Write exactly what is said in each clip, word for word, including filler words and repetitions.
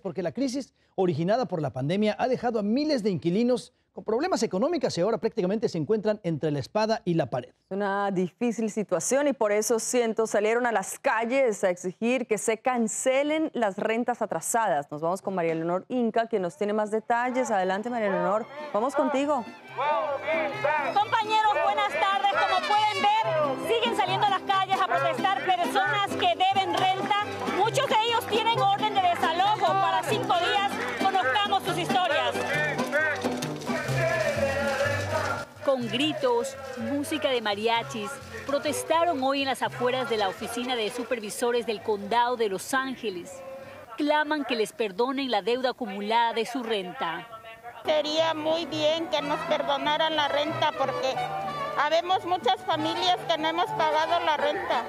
Porque la crisis originada por la pandemia ha dejado a miles de inquilinos con problemas económicos y ahora prácticamente se encuentran entre la espada y la pared. Una difícil situación y por eso cientos salieron a las calles a exigir que se cancelen las rentas atrasadas. Nos vamos con María Leonor Inca, quien nos tiene más detalles. Adelante, María Leonor, vamos contigo. Compañeros, buenas tardes. Como pueden ver, siguen saliendo a las calles a protestar personas que deben renta. Muchos de ellos tienen orden de desalojo para cinco días. Conozcamos sus historias. Con gritos, música de mariachis, protestaron hoy en las afueras de la oficina de supervisores del condado de Los Ángeles. Claman que les perdonen la deuda acumulada de su renta. Sería muy bien que nos perdonaran la renta porque habemos muchas familias que no hemos pagado la renta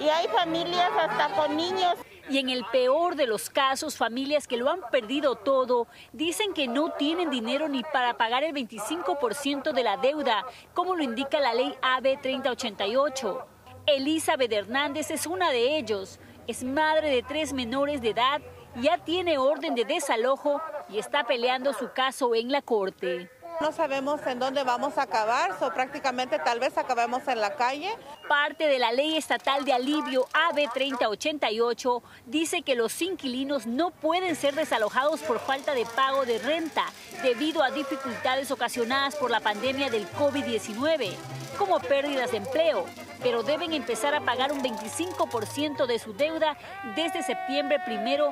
y hay familias hasta con niños. Y en el peor de los casos, familias que lo han perdido todo, dicen que no tienen dinero ni para pagar el veinticinco por ciento de la deuda, como lo indica la ley A B treinta ochenta y ocho. Elizabeth Hernández es una de ellos, es madre de tres menores de edad, ya tiene orden de desalojo y está peleando su caso en la corte. No sabemos en dónde vamos a acabar, o prácticamente tal vez acabemos en la calle. Parte de la ley estatal de alivio A B treinta ochenta y ocho dice que los inquilinos no pueden ser desalojados por falta de pago de renta debido a dificultades ocasionadas por la pandemia del COVID diecinueve, como pérdidas de empleo, pero deben empezar a pagar un veinticinco por ciento de su deuda desde septiembre primero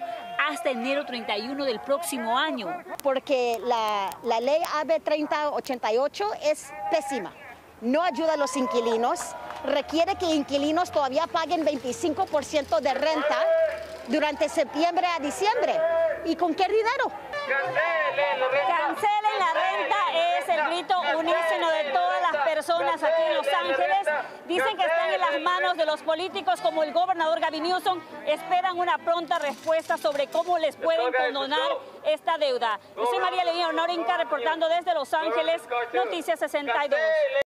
hasta enero treinta y uno del próximo año. Porque la, la ley A B treinta ochenta y ocho es pésima, no ayuda a los inquilinos, requiere que inquilinos todavía paguen veinticinco por ciento de renta durante septiembre a diciembre. ¿Y con qué dinero? ¡Cancelen la renta! ¡Cancelen la renta! Es el grito unísono de todas las personas aquí en Los Ángeles. Dicen que están en las manos de los políticos, como el gobernador Gavin Newsom. Esperan una pronta respuesta sobre cómo les pueden condonar esta deuda. Yo soy María Leonor Inca, reportando desde Los Ángeles, Noticias sesenta y dos.